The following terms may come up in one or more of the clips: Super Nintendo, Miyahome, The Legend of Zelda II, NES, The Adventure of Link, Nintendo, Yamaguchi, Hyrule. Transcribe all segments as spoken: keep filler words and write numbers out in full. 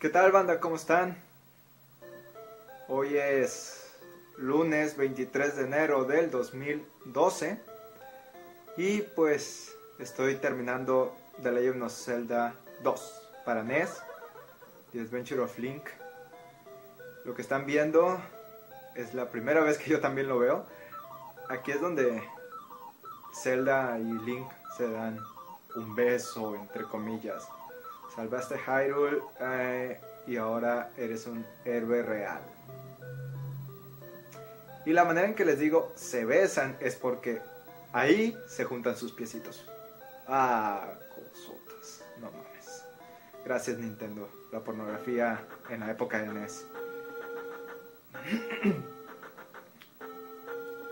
¿Qué tal, banda? ¿Cómo están? Hoy es lunes veintitrés de enero del dos mil doce y pues estoy terminando The Legend of Zelda dos para N E S, The Adventure of Link. Lo que están viendo es la primera vez que yo también lo veo. Aquí es donde Zelda y Link se dan un beso, entre comillas. Salvaste Hyrule eh, y ahora eres un héroe real. Y la manera en que les digo se besan es porque ahí se juntan sus piecitos. Ah, cosotas, no mames. Gracias, Nintendo, la pornografía en la época de N E S.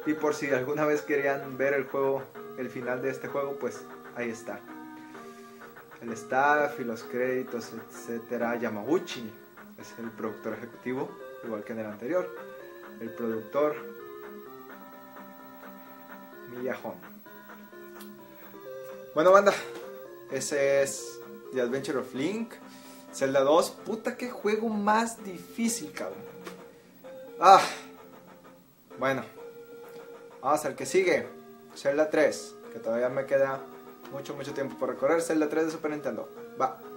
Y por si alguna vez querían ver el juego, el final de este juego, pues ahí está. El staff y los créditos, etcétera. Yamaguchi es el productor ejecutivo, igual que en el anterior. El productor Miyahome. Bueno, banda, ese es The Adventure of Link, Zelda dos. Puta, qué juego más difícil, cabrón. Ah, bueno, vamos al que sigue, Zelda tres, que todavía me queda mucho, mucho tiempo por recorrer. Zelda tres de Super Nintendo. Va.